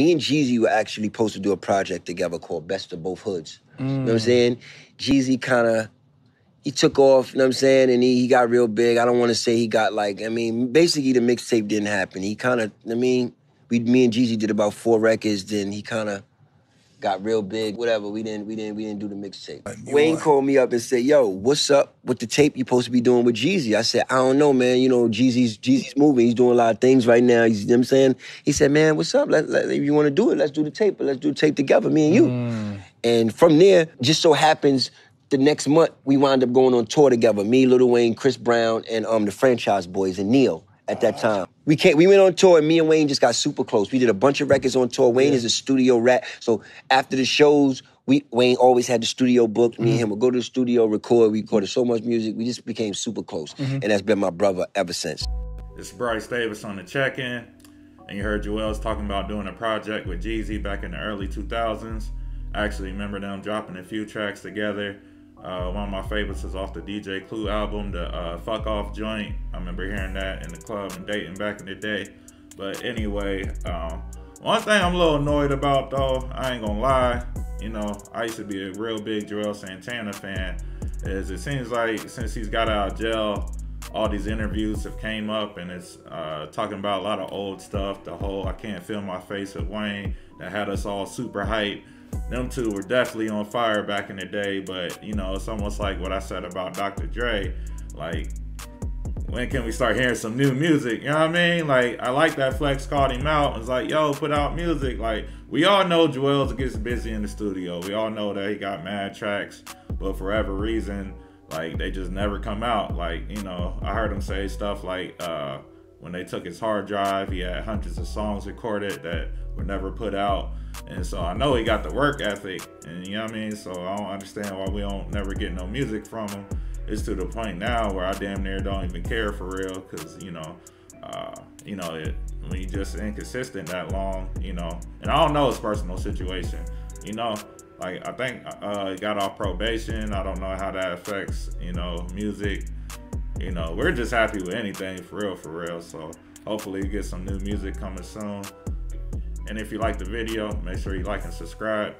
me and Jeezy were actually supposed to do a project together called Best of Both Hoods. Mm. You know what I'm saying? Jeezy kind of, he took off, you know what I'm saying? And he got real big. I don't want to say he got like, I mean, basically the mixtape didn't happen. He kind of, I mean, me and Jeezy did about 4 records, then he kind of got real big, whatever. We didn't do the mixtape. Wayne called me up and said, yo, what's up with the tape you supposed to be doing with Jeezy? I said, I don't know, man. You know, Jeezy's moving. He's doing a lot of things right now. You know what I'm saying? He said, man, what's up? If you want to do it, let's do the tape. But let's do the tape together, me and you. Mm. And from there, just so happens, the next month, we wound up going on tour together. Me, Lil Wayne, Chris Brown, and the Franchise Boys, and Neo. At that time. We went on tour and me and Wayne just got super close. We did a bunch of records on tour. Wayne is a studio rat. So after the shows, Wayne always had the studio booked. Me and him would go to the studio, record. We recorded so much music. We just became super close. And that's been my brother ever since. It's Bryce Davis on The Check In. And you heard Juelz talking about doing a project with Jeezy back in the early 2000s. I actually remember them dropping a few tracks together. One of my favorites is off the DJ Clue album, the Fuck Off joint. I remember hearing that in the club and dating back in the day. But anyway, one thing I'm a little annoyed about though, I ain't gonna lie, you know, I used to be a real big Juelz Santana fan, is it seems like since he's got out of jail, all these interviews have came up and it's talking about a lot of old stuff, the whole I Can't Feel My Face with Wayne that had us all super hyped. Them two were definitely on fire back in the day, but you know, it's almost like what I said about Dr. Dre. Like, when can we start hearing some new music? You know what I mean? Like, I like that Flex called him out and was like, yo, put out music. Like, we all know Juelz gets busy in the studio. We all know that he got mad tracks, but for whatever reason, like, they just never come out. Like, you know, I heard him say stuff like, when they took his hard drive, he had hundreds of songs recorded that were never put out. And so I know he got the work ethic, and you know what I mean? So I don't understand why we don't never get no music from him. It's to the point now where I damn near don't even care for real, because, you know it, when you're just inconsistent that long, you know. And I don't know his personal situation, you know. Like, I think he got off probation. I don't know how that affects, you know, music. You know, we're just happy with anything, for real, for real. So hopefully you get some new music coming soon. And if you like the video, make sure you like and subscribe.